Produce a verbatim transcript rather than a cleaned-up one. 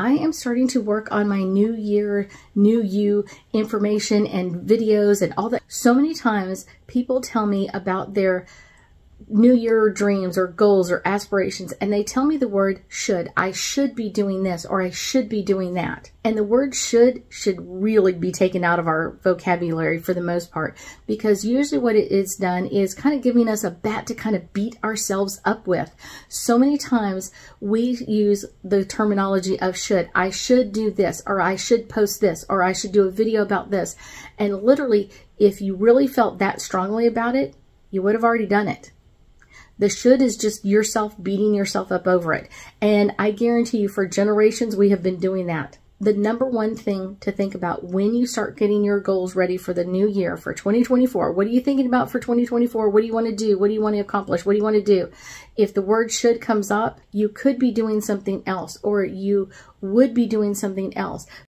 I am starting to work on my new year, new you information and videos and all that. So many times people tell me about their new year dreams or goals or aspirations, and they tell me the word should. I should be doing this, or I should be doing that. And the word should should really be taken out of our vocabulary for the most part, because usually what it is done is kind of giving us a bat to kind of beat ourselves up with. So many times we use the terminology of should. I should do this, or I should post this, or I should do a video about this. And literally, if you really felt that strongly about it, you would have already done it. The should is just yourself beating yourself up over it. And I guarantee you, for generations, we have been doing that. The number one thing to think about when you start getting your goals ready for the new year, for twenty twenty-four, what are you thinking about for twenty twenty-four? What do you want to do? What do you want to accomplish? What do you want to do? If the word should comes up, you could be doing something else, or you would be doing something else.